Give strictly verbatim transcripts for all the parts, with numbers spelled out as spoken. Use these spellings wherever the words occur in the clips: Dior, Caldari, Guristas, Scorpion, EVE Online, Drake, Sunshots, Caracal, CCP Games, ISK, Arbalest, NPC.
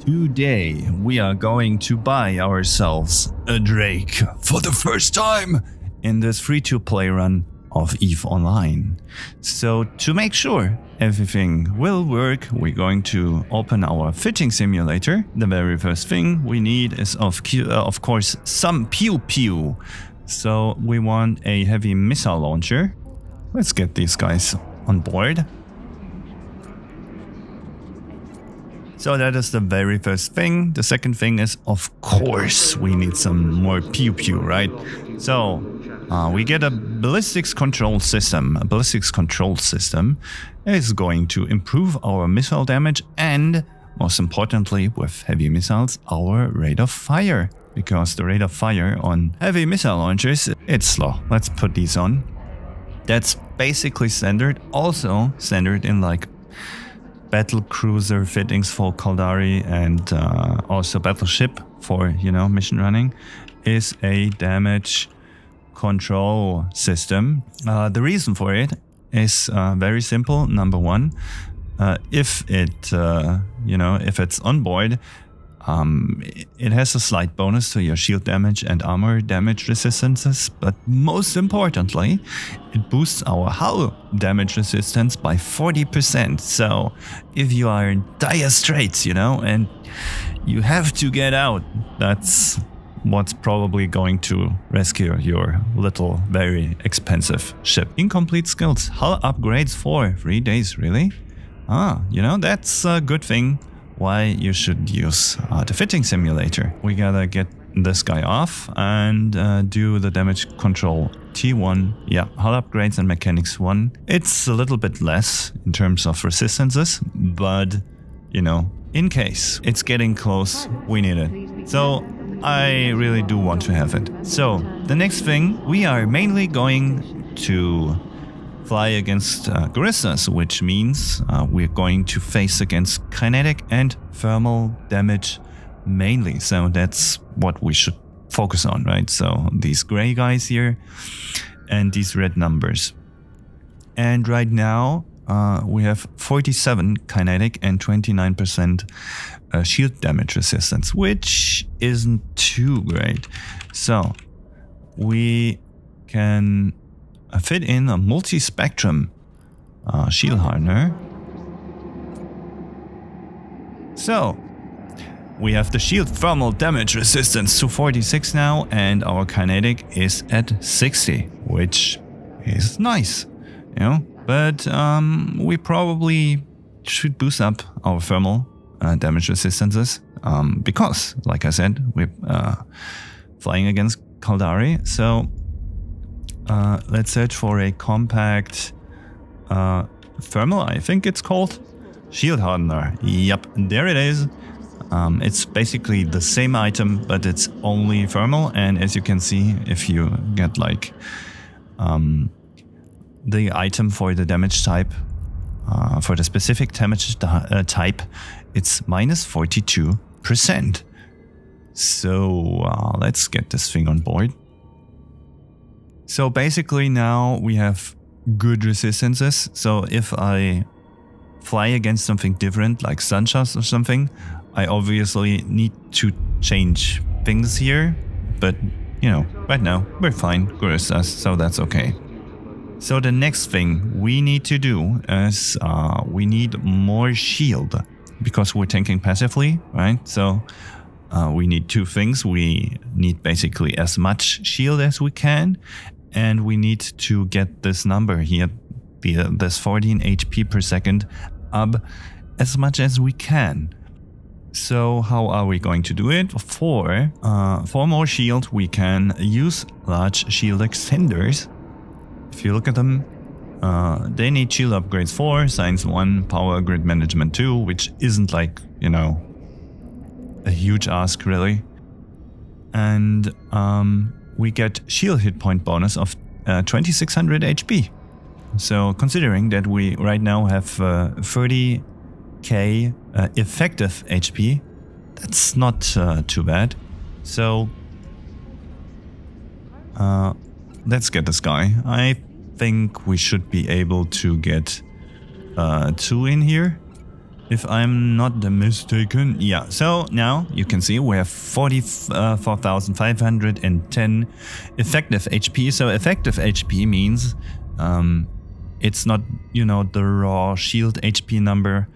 Today we are going to buy ourselves a Drake for the first time in this free-to-play run of EVE Online. So to make sure everything will work, we're going to open our fitting simulator. The very first thing we need is of, uh, of course some pew pew. So we want a heavy missile launcher. Let's get these guys on board. So that is the very first thing. The second thing is, of course, we need some more pew pew, right? So uh, we get a ballistics control system. A ballistics control system is going to improve our missile damage and, most importantly, with heavy missiles, our rate of fire. Because the rate of fire on heavy missile launchers, it's slow. Let's put these on. That's basically standard. Also standard in like battle cruiser fittings for Caldari and uh, also battleship for, you know, mission running, is a damage control system. Uh, the reason for it is uh, very simple. Number one, uh, if it, uh, you know, if it's on board, um, it has a slight bonus to your shield damage and armor damage resistances. But most importantly, it boosts our hull damage resistance by forty percent. So if you are in dire straits, you know, and you have to get out, that's what's probably going to rescue your little, very expensive ship. Incomplete skills, hull upgrades for three days, really? Ah, you know, that's a good thing. Why you should use uh, the fitting simulator. We gotta get this guy off and uh, do the damage control T one. Yeah, hull upgrades and mechanics one. It's a little bit less in terms of resistances, but you know, in case it's getting close, we need it. So I really do want to have it. So the next thing, we are mainly going to fly against uh, Guristas, which means uh, we're going to face against kinetic and thermal damage mainly. So that's what we should focus on, right? So these gray guys here and these red numbers. And right now uh, we have forty-seven kinetic and twenty-nine percent uh, shield damage resistance, which isn't too great. So we can fit in a multi-spectrum uh, shield hardener. So we have the shield thermal damage resistance to forty-six now, and our kinetic is at sixty, which is nice, you know. But um, we probably should boost up our thermal uh, damage resistances um, because, like I said, we're uh, flying against Caldari. So Uh, let's search for a compact uh, thermal, I think it's called, shield hardener. Yep, there it is. Um, it's basically the same item, but it's only thermal. And as you can see, if you get like um, the item for the damage type, uh, for the specific damage uh, type, it's minus forty-two percent. So uh, let's get this thing on board. So basically now we have good resistances. So if I fly against something different, like Sunshots or something, I obviously need to change things here. But, you know, right now we're fine, Guristas, so that's okay. So the next thing we need to do is uh, we need more shield because we're tanking passively, right? So uh, we need two things. We need basically as much shield as we can. And we need to get this number here, this fourteen H P per second, up as much as we can. So how are we going to do it? For, uh, for more shield, we can use large shield extenders. If you look at them, uh, they need shield upgrades four, science one, power grid management two, which isn't like, you know, a huge ask really. And um, we get shield hit point bonus of uh, twenty-six hundred H P. So considering that we right now have uh, thirty K uh, effective H P, that's not uh, too bad. So uh, let's get this guy. I think we should be able to get uh, two in here. if I'm not mistaken. Yeah, so now you can see we have forty-four thousand five hundred ten effective H P. So effective H P means um, it's not, you know, the raw shield H P number.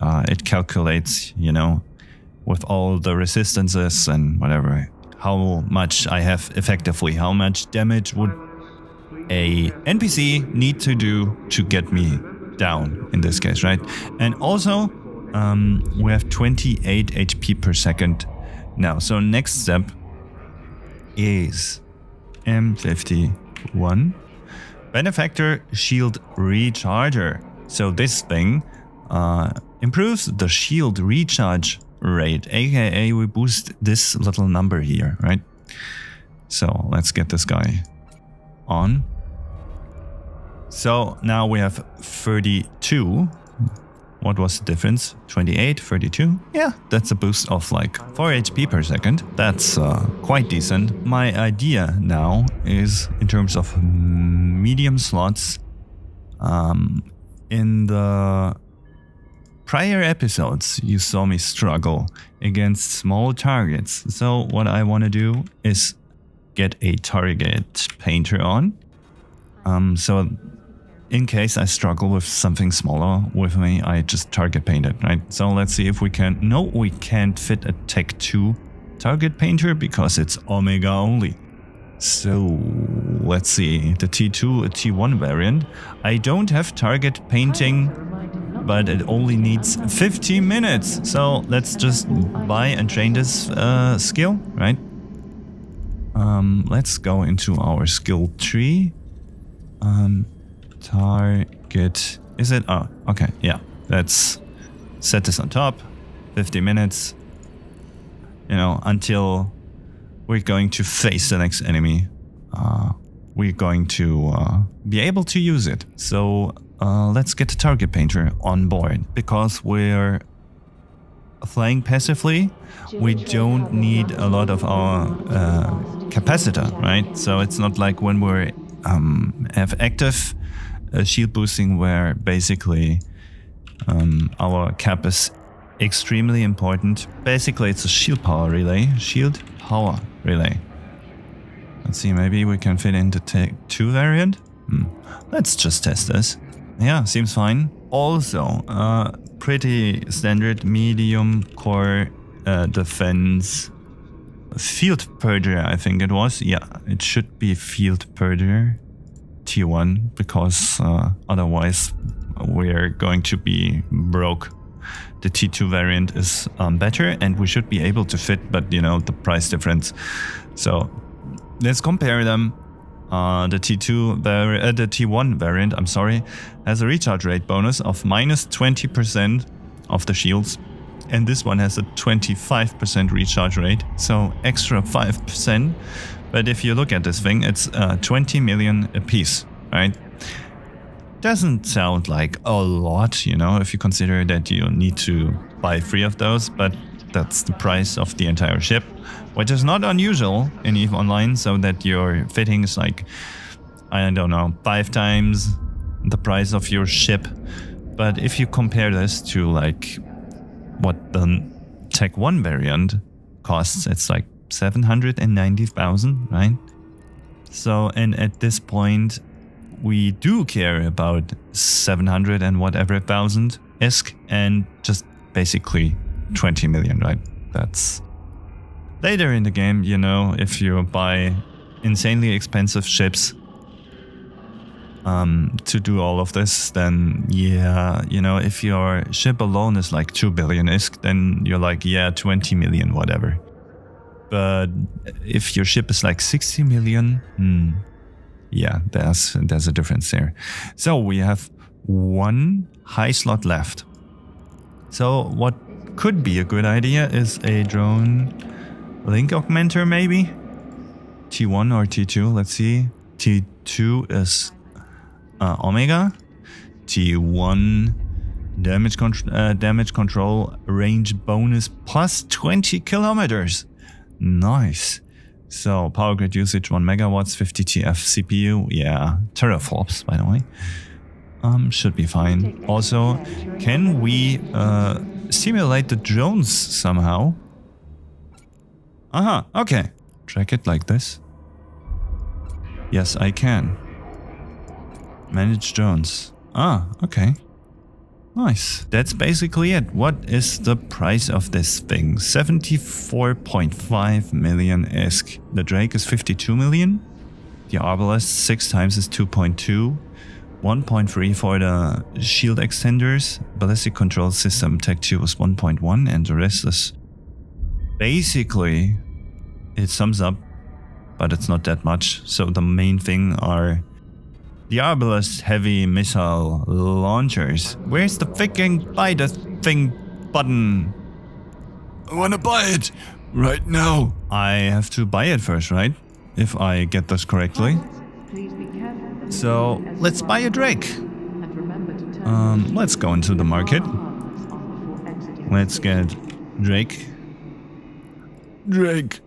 Uh, it calculates, you know, with all the resistances and whatever, how much I have effectively, how much damage would a N P C need to do to get me down in this case, right? And also um, we have twenty-eight H P per second now. So next step is M fifty-one Benefactor Shield Recharger. So this thing uh, improves the shield recharge rate, aka we boost this little number here, right? So let's get this guy on. So now we have thirty-two. What was the difference? twenty-eight, thirty-two. Yeah, that's a boost of like four H P per second. That's uh, quite decent. My idea now is, in terms of medium slots, um, in the prior episodes you saw me struggle against small targets. So what I want to do is get a target painter on. Um, so in case I struggle with something smaller with me, I just target paint it, right? So let's see if we can... No, we can't fit a Tech two target painter because it's Omega only. So let's see, the T two, T one variant. I don't have target painting, but it only needs fifteen minutes. So let's just buy and train this uh, skill, right? Um, let's go into our skill tree. Um, target, is it? Oh, okay, yeah. Let's set this on top, fifty minutes, you know, until we're going to face the next enemy. Uh, we're going to uh, be able to use it. So uh, let's get the target painter on board, because we're flying passively. We don't need a lot of our uh, capacitor, right? So it's not like when we're Um, have active uh, shield boosting, where basically um, our cap is extremely important. Basically it's a shield power relay. Shield power relay. Let's see, maybe we can fit in the Tech two variant. Hmm. Let's just test this. Yeah, seems fine. Also, uh, pretty standard medium core uh, defense. Field Purger, I think it was. Yeah, it should be Field Purger T one, because uh, otherwise we're going to be broke. The T two variant is um, better, and we should be able to fit, but you know, the price difference. So let's compare them. Uh, the T two, vari uh, the T one variant, I'm sorry, has a recharge rate bonus of minus twenty percent of the shields. And this one has a twenty-five percent recharge rate, so extra five percent. But if you look at this thing, it's uh, twenty million a piece, right? Doesn't sound like a lot, you know, if you consider that you need to buy three of those, but that's the price of the entire ship, which is not unusual in EVE Online, so that your fitting is like, I don't know, five times the price of your ship. But if you compare this to like what the Tech one variant costs, it's like seven hundred ninety thousand, right? So, and at this point we do care about seven hundred and whatever thousand isk, and just basically twenty million, right? That's later in the game, you know, if you buy insanely expensive ships Um, to do all of this, then yeah, you know, if your ship alone is like two billion isk, then you're like, yeah, twenty million, whatever. But if your ship is like sixty million, hmm, yeah, there's, there's a difference there. So we have one high slot left. So what could be a good idea is a drone link augmenter, maybe? T one or T two, let's see. T two is Uh, Omega. T one damage, contr uh, damage control range bonus plus twenty kilometers. Nice. So power grid usage one megawatts, fifty T F C P U. Yeah, teraflops, by the way. Um, should be fine. Also, can we uh, simulate the drones somehow? Aha, uh-huh, okay. Track it like this. Yes, I can. Manage drones. Ah, okay. Nice. That's basically it. What is the price of this thing? seventy-four point five million E S C. The Drake is fifty-two million. The Arbalest six times is two point two. one point three for the shield extenders. Ballistic control system tech two was one point one, and the rest is basically it sums up, but it's not that much. So the main thing are the Arbalest heavy missile launchers. Where's the freaking buy the thing button? I wanna buy it right now. I have to buy it first, right? If I get this correctly. So let's buy a Drake. Um, let's go into the market. Let's get Drake. Drake.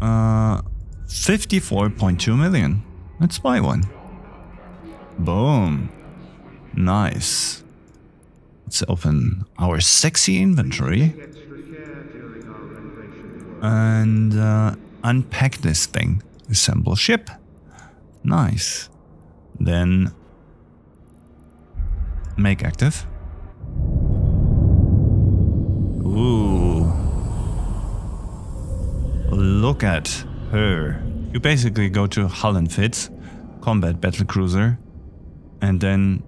Uh, fifty-four point two million. Let's buy one. Boom. Nice. Let's open our sexy inventory. And uh, unpack this thing. Assemble ship. Nice. Then make active. Ooh. Look at her. You basically go to Hull and Fitz, combat battlecruiser, and then,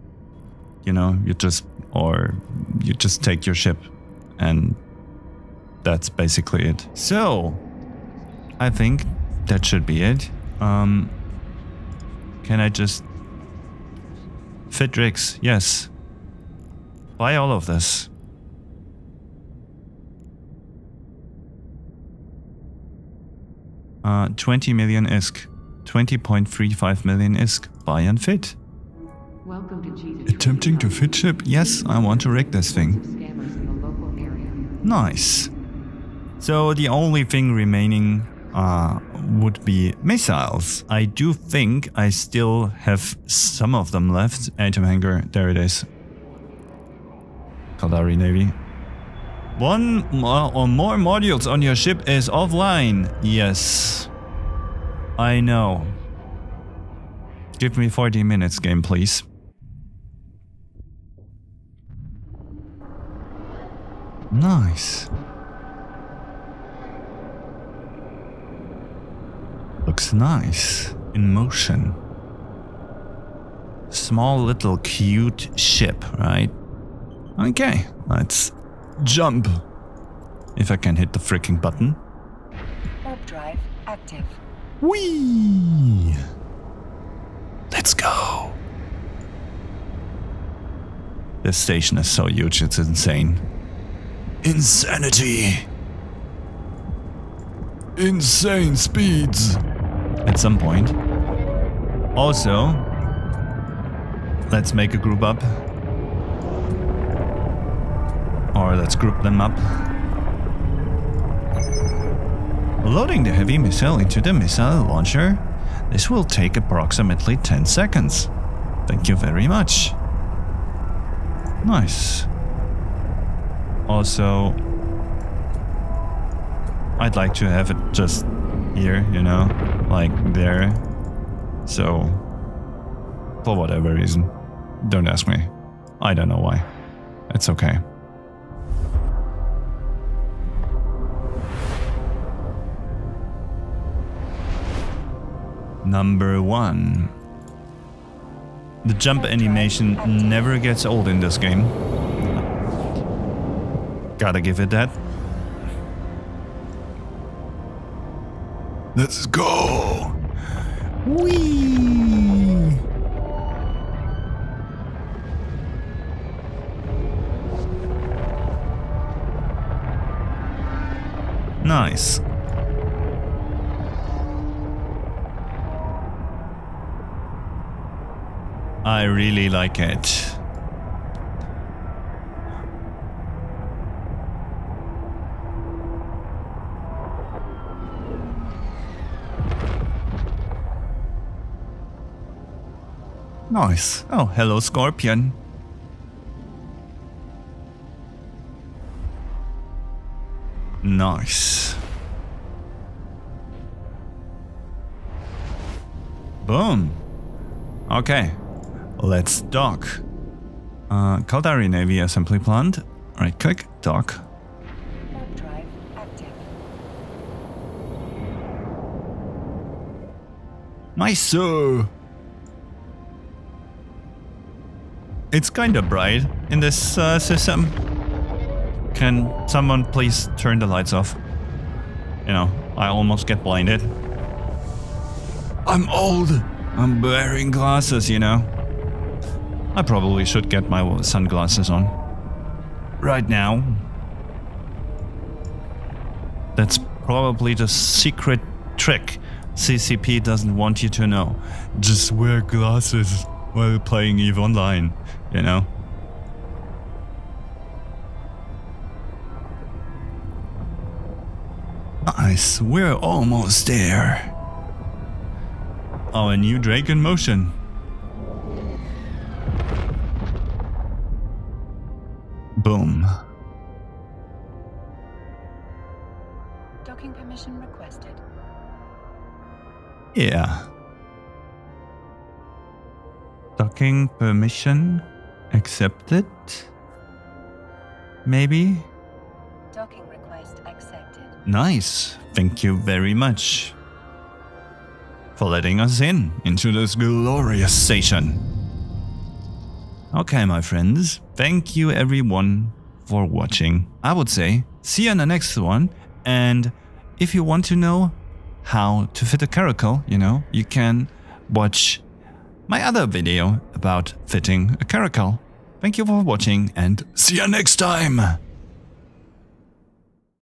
you know, you just, or you just take your ship, and that's basically it. So, I think that should be it. Um, can I just fit rigs? Yes. Buy all of this. Uh, twenty million I S K, twenty point three five million I S K, buy and fit. Welcome to Jesus. Attempting to fit ship? Yes, I want to wreck this thing. Nice. So the only thing remaining uh, would be missiles. I do think I still have some of them left. Atom hangar, there it is. Caldari Navy. One or more modules on your ship is offline. Yes. I know. Give me forty minutes, game, please. Nice. Looks nice. In motion. Small little cute ship, right? Okay, let's jump! If I can hit the freaking button. Warp drive active. Whee! Let's go! This station is so huge, it's insane. Insanity! Insane speeds! At some point. Also, let's make a group up. Or let's group them up. Loading the heavy missile into the missile launcher. This will take approximately ten seconds. Thank you very much. Nice. Also, I'd like to have it just here, you know, like there. So, for whatever reason. Don't ask me. I don't know why. It's okay. Number one. The jump animation never gets old in this game. Gotta give it that. Let's go! Whee! Nice. I really like it. Nice. Oh, hello, Scorpion. Nice. Boom. Okay. Let's dock. Uh, Caldari Navy assembly plant. Right click, dock. Drive active. Nice, sir. It's kind of bright in this uh, system. Can someone please turn the lights off? You know, I almost get blinded. I'm old. I'm wearing glasses, you know. I probably should get my sunglasses on. Right now. That's probably the secret trick C C P doesn't want you to know. Just wear glasses while playing EVE Online, you know. Nice, we're almost there. Our new Drake in motion. Boom. Docking permission requested. Yeah. Docking permission accepted? Maybe? Docking request accepted. Nice. Thank you very much for letting us in into this glorious station. Okay, my friends, thank you everyone for watching. I would say, see you in the next one. And if you want to know how to fit a caracal, you know, you can watch my other video about fitting a caracal. Thank you for watching and see you next time.